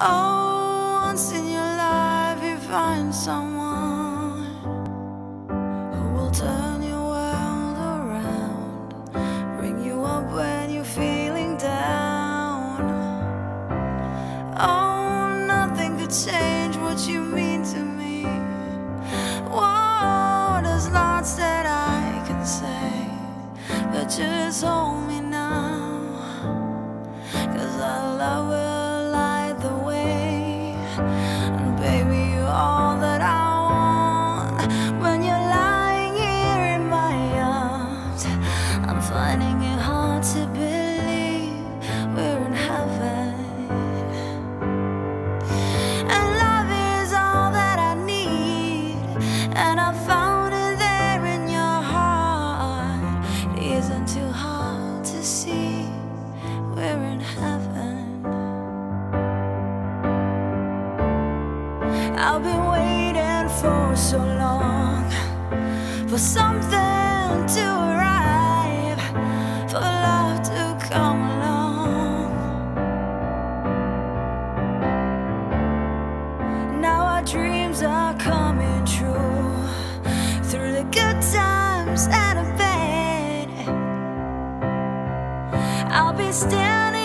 Oh, once in your life you find someone who will turn your world around, bring you up when you're feeling down. Oh, nothing could change what you mean to me. Whoa, there's lots that I can say, but just hold me now, 'cause I love it. Finding it hard to believe we're in heaven, and love is all that I need, and I found it there in your heart. It isn't too hard to see we're in heaven. I've been waiting for so long for something to arrive, for love to come along. Now our dreams are coming true, through the good times and the bad. I'll be standing